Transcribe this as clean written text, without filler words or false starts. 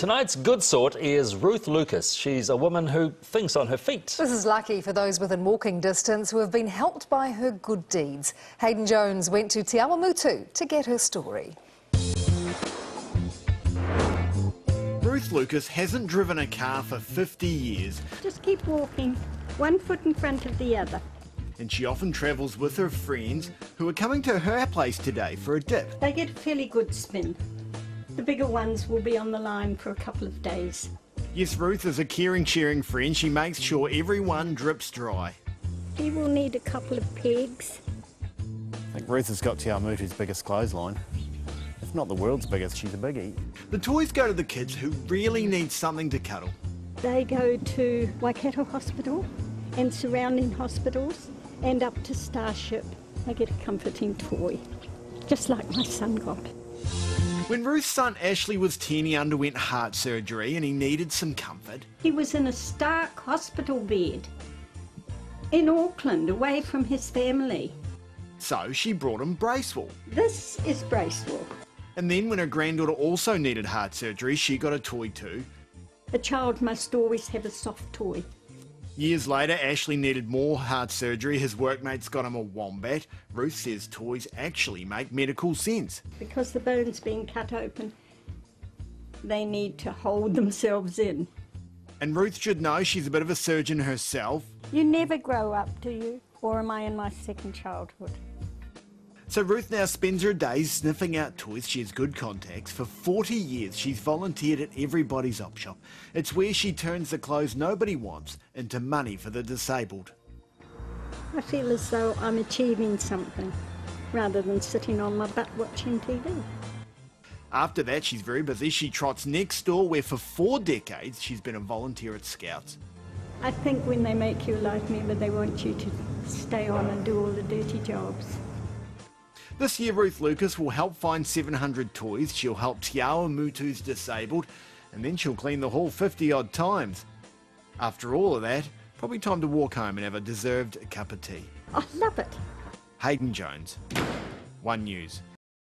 Tonight's good sort is Ruth Lucas. She's a woman who thinks on her feet. This is lucky for those within walking distance who have been helped by her good deeds. Hayden Jones went to Te Awamutu to get her story. Ruth Lucas hasn't driven a car for 50 years. Just keep walking, one foot in front of the other. And she often travels with her friends who are coming to her place today for a dip. They get a fairly good spin. The bigger ones will be on the line for a couple of days. Yes, Ruth is a caring, sharing friend. She makes sure everyone drips dry. You will need a couple of pegs. I think Ruth has got Te Awamutu's biggest clothesline. If not the world's biggest, she's a biggie. The toys go to the kids who really need something to cuddle. They go to Waikato Hospital and surrounding hospitals, and up to Starship. I get a comforting toy, just like my son got. When Ruth's son Ashley was 10, he underwent heart surgery and he needed some comfort. He was in a stark hospital bed in Auckland, away from his family. So she brought him Bracewell. This is Bracewell. And then when her granddaughter also needed heart surgery, she got a toy too. A child must always have a soft toy. Years later, Ashley needed more heart surgery. His workmates got him a wombat. Ruth says toys actually make medical sense. Because the bone's being cut open, they need to hold themselves in. And Ruth should know she's a bit of a surgeon herself. You never grow up, do you? Or am I in my second childhood? So Ruth now spends her days sniffing out toys. She has good contacts. For 40 years, she's volunteered at everybody's op shop. It's where she turns the clothes nobody wants into money for the disabled. I feel as though I'm achieving something rather than sitting on my butt watching TV. After that, she's very busy. She trots next door, where for 4 decades she's been a volunteer at Scouts. I think when they make you a life member, they want you to stay on and do all the dirty jobs. This year, Ruth Lucas will help find 700 toys. She'll help Te Awamutu's disabled, and then she'll clean the hall 50-odd times. After all of that, probably time to walk home and have a deserved cup of tea. I love it. Hayden Jones, 1 News.